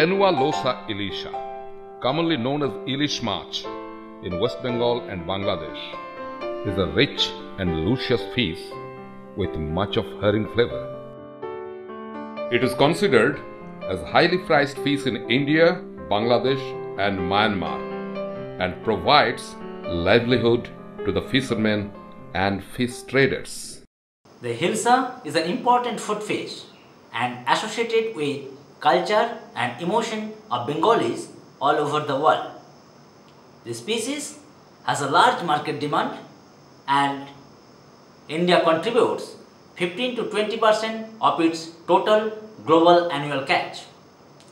Tenualosa ilisha, commonly known as ilish mach in West Bengal and Bangladesh, is a rich and luscious fish with much of herring flavor. It is considered as highly prized fish in India, Bangladesh and Myanmar, and provides livelihood to the fishermen and fish traders. The Hilsa is an important food fish and associated with culture and emotion of Bengalis all over the world. This species has a large market demand and India contributes 15 to 20% of its total global annual catch.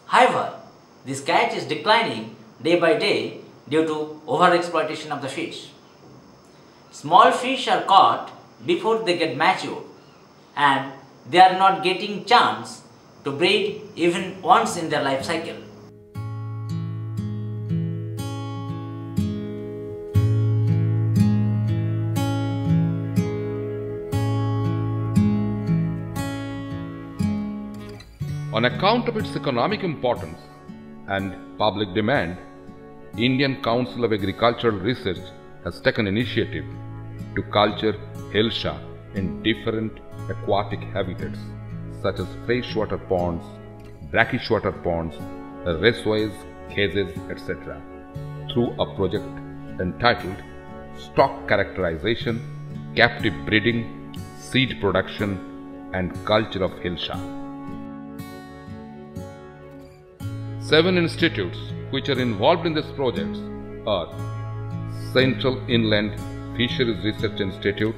However, this catch is declining day by day due to overexploitation of the fish. Small fish are caught before they get mature and they are not getting chance to breed even once in their life cycle. On account of its economic importance and public demand, Indian Council of Agricultural Research has taken initiative to culture Hilsa in different aquatic habitats such as freshwater ponds, brackish water ponds, reservoirs, cages, etc. through a project entitled Stock Characterization, Captive Breeding, Seed Production and Culture of Hilsa. 7 institutes which are involved in this project are Central Inland Fisheries Research Institute,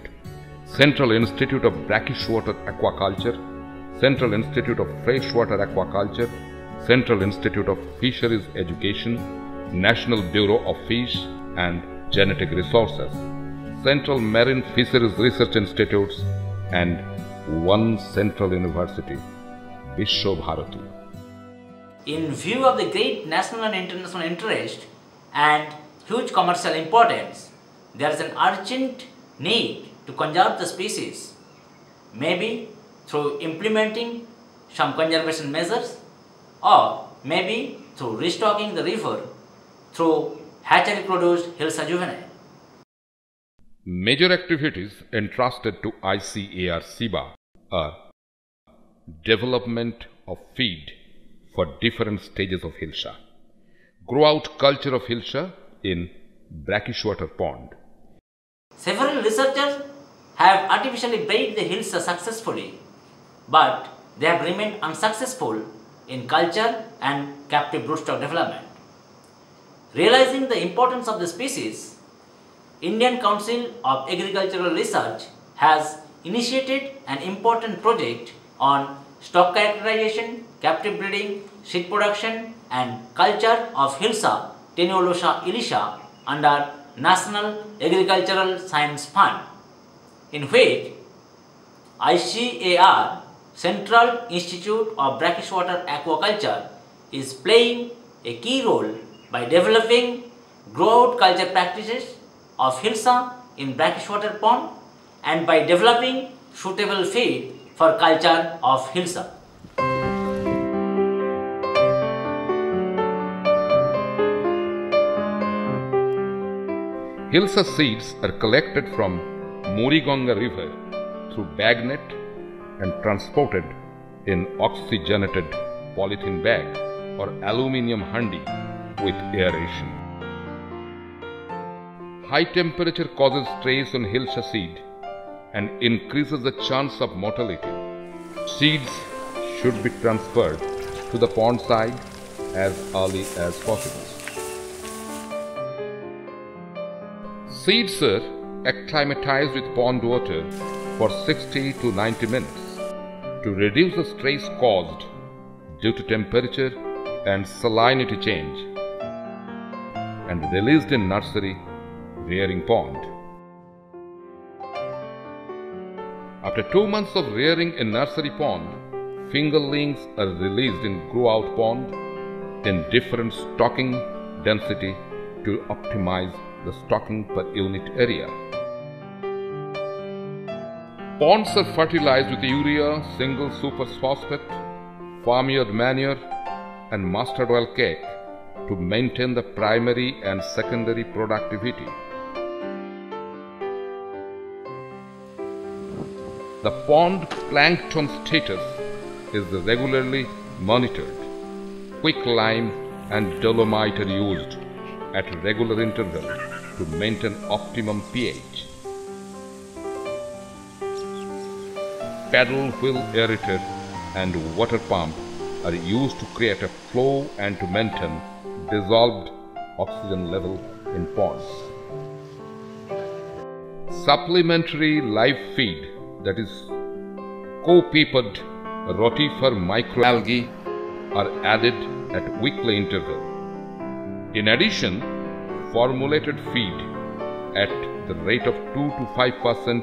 Central Institute of Brackish Water Aquaculture, Central Institute of Freshwater Aquaculture, Central Institute of Fisheries Education, National Bureau of Fish and Genetic Resources, Central Marine Fisheries Research Institutes, and one Central University, Vishwabharati. In view of the great national and international interest and huge commercial importance, there is an urgent need to conserve the species, maybe through implementing some conservation measures, or maybe through restocking the river through hatchery-produced Hilsa juvenile. Major activities entrusted to ICAR CIBA are development of feed for different stages of Hilsa, grow out culture of Hilsa in brackish water pond. Several researchers have artificially bred the Hilsa successfully, but they have remained unsuccessful in culture and captive broodstock development. Realizing the importance of the species, Indian Council of Agricultural Research has initiated an important project on stock characterization, captive breeding, seed production and culture of Hilsa Tenualosa ilisha under National Agricultural Science Fund, in which ICAR Central Institute of Brackish Water Aquaculture is playing a key role by developing grow-out culture practices of Hilsa in brackish water pond and by developing suitable feed for culture of Hilsa. Hilsa seeds are collected from Murigonga River through bagnet and transported in oxygenated polythene bag or aluminium handi with aeration. High temperature causes stress on Hilsa seed and increases the chance of mortality. Seeds should be transferred to the pond side as early as possible. Seeds are acclimatized with pond water for 60 to 90 minutes to reduce the stress caused due to temperature and salinity change and released in nursery rearing pond. After 2 months of rearing in nursery pond, fingerlings are released in grow-out pond in different stocking density to optimize the stocking per unit area. Ponds are fertilized with urea, single super phosphate, farmyard manure and mustard oil cake to maintain the primary and secondary productivity. The pond plankton status is regularly monitored. Quicklime and dolomite are used at regular intervals to maintain optimum pH. Paddle wheel aerator and water pump are used to create a flow and to maintain dissolved oxygen level in ponds. Supplementary live feed, that is co-peeped rotifer microalgae, are added at weekly interval. In addition, formulated feed at the rate of 2 to 5%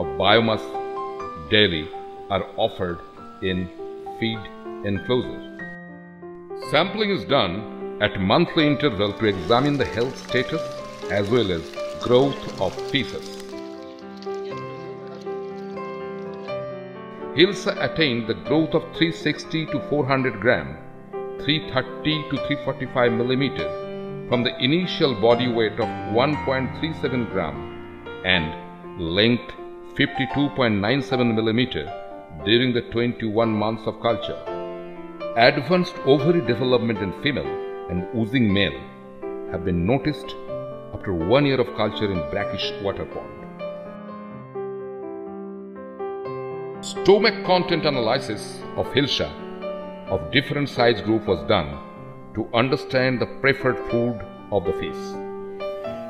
of biomass daily are offered in feed enclosures. Sampling is done at monthly interval to examine the health status as well as growth of pieces. Hilsa attained the growth of 360 to 400 gram, 330 to 345 mm from the initial body weight of 1.37 gram and length 52.97 mm during the 21 months of culture. Advanced ovary development in female and oozing male have been noticed after 1 year of culture in brackish water pond. Stomach content analysis of Hilsa of different size group was done to understand the preferred food of the fish.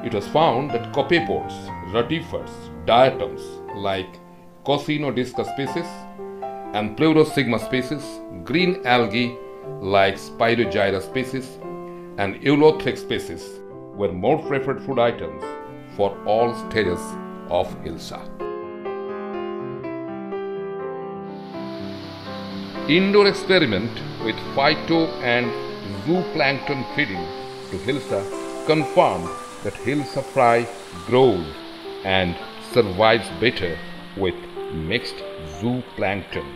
It was found that copepods, rotifers, diatoms like Cosinodiscus species and Pleuro Sigma species, green algae like Spirogyra species and Ulothrix species were more preferred food items for all stages of Hilsa. Indoor experiment with phyto and zooplankton feeding to Hilsa confirmed that Hilsa fry grows and survives better with mixed zooplankton.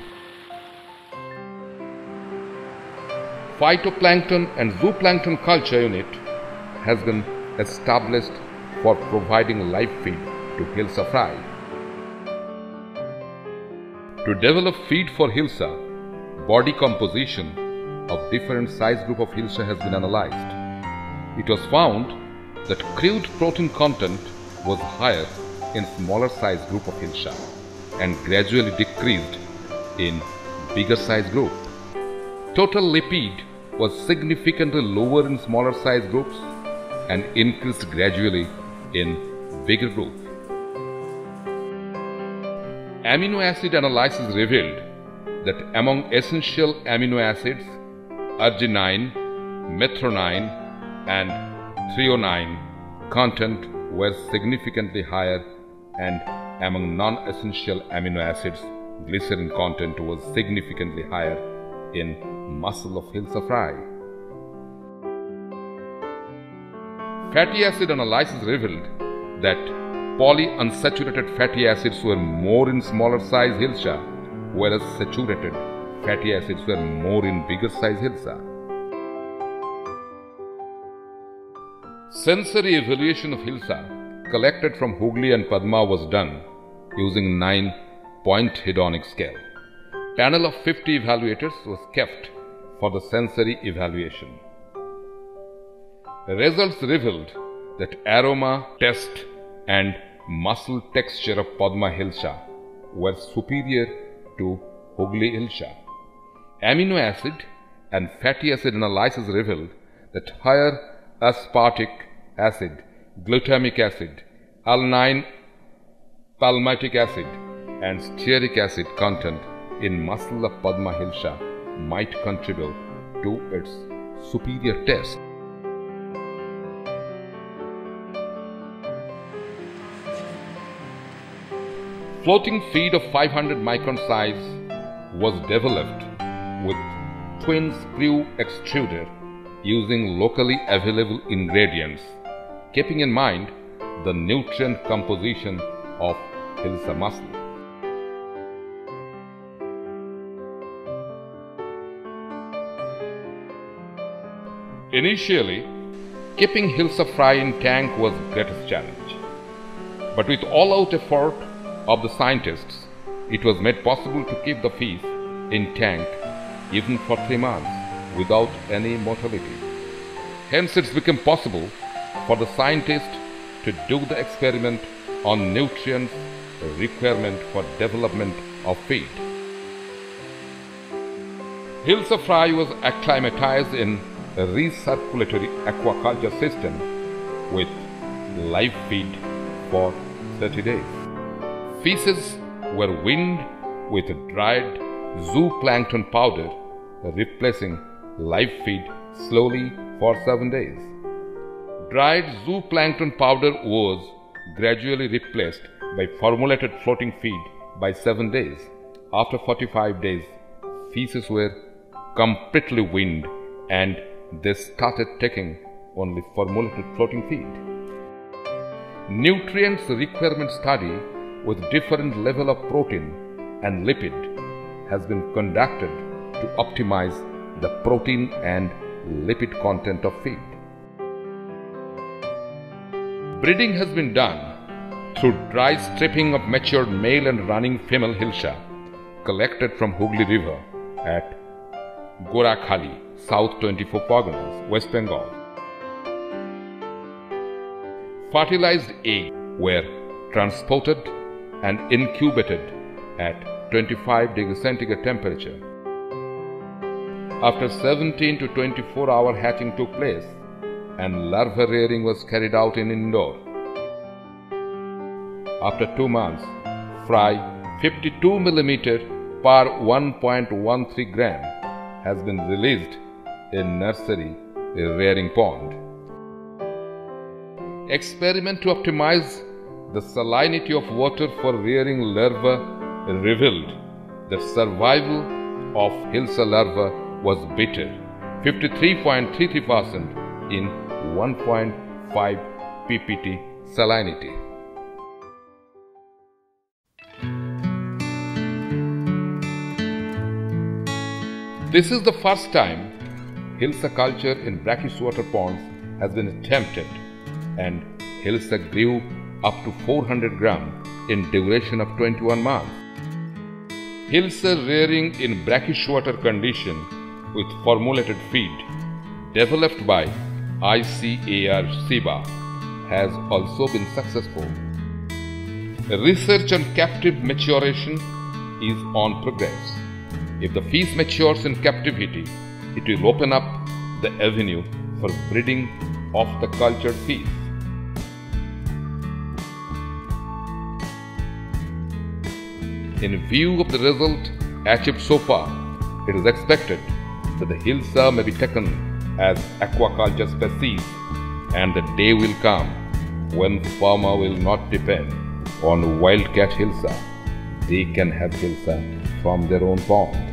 Phytoplankton and zooplankton culture unit has been established for providing live feed to Hilsa fry. To develop feed for Hilsa, body composition of different size group of Hilsa has been analyzed. It was found that crude protein content was higher in smaller size group of Hilsa and gradually decreased in bigger size group. Total lipid was significantly lower in smaller size groups and increased gradually in bigger group. Amino acid analysis revealed that among essential amino acids, arginine, methionine and threonine content were significantly higher, and among non-essential amino acids, glycerin content was significantly higher in muscle of Hilsa fry. Fatty acid analysis revealed that polyunsaturated fatty acids were more in smaller size Hilsa, whereas saturated fatty acids were more in bigger size Hilsa. Sensory evaluation of Hilsa collected from Hooghly and Padma was done using 9-point hedonic scale. Panel of 50 evaluators was kept for the sensory evaluation. Results revealed that aroma, taste and muscle texture of Padma Hilsa were superior to Hooghly Hilsa. Amino acid and fatty acid analysis revealed that higher aspartic acid, glutamic acid, alanine, palmitic acid and stearic acid content in muscle of Padma Hilsa might contribute to its superior taste. Floating feed of 500 micron size was developed with twin screw extruder using locally available ingredients, keeping in mind the nutrient composition of Hilsa mussel. Initially, keeping Hilsa fry in tank was the greatest challenge. But with all-out effort of the scientists, it was made possible to keep the fish in tank even for 3 months without any mortality. Hence, it's become possible for the scientists to do the experiment on nutrients requirement for development of feed. Hilsa fry was acclimatized in a recirculatory aquaculture system with live feed for 30 days. Fishes were weaned with dried zooplankton powder, replacing live feed slowly for 7 days. Dried zooplankton powder was gradually replaced by formulated floating feed by 7 days. After 45 days, fishes were completely weaned and they started taking only formulated floating feed. Nutrients requirement study with different level of protein and lipid has been conducted to optimize the protein and lipid content of feed. Breeding has been done through dry stripping of matured male and running female Hilsa collected from Hooghly River at Gorakhali, South 24 Parganas, West Bengal. Fertilized eggs were transported and incubated at 25 degree centigrade temperature. After 17 to 24 hour hatching took place and larva rearing was carried out in indoor. After 2 months, fry 52 millimeter per 1.13 gram has been released in nursery rearing pond. Experiment to optimize the salinity of water for rearing larva revealed that survival of Hilsa larva was better, 53.33% in 1.5 ppt salinity. This is the first time Hilsa culture in brackish water ponds has been attempted, and Hilsa grew up to 400 grams in duration of 21 months. Hilsa rearing in brackish water condition with formulated feed developed by ICAR CIBA has also been successful. Research on captive maturation is on progress. If the fish matures in captivity, it will open up the avenue for breeding of the cultured fish. In view of the result achieved so far, it is expected that the Hilsa may be taken as aquaculture species, and the day will come when the farmer will not depend on wildcat Hilsa. They can have Hilsa from their own pond.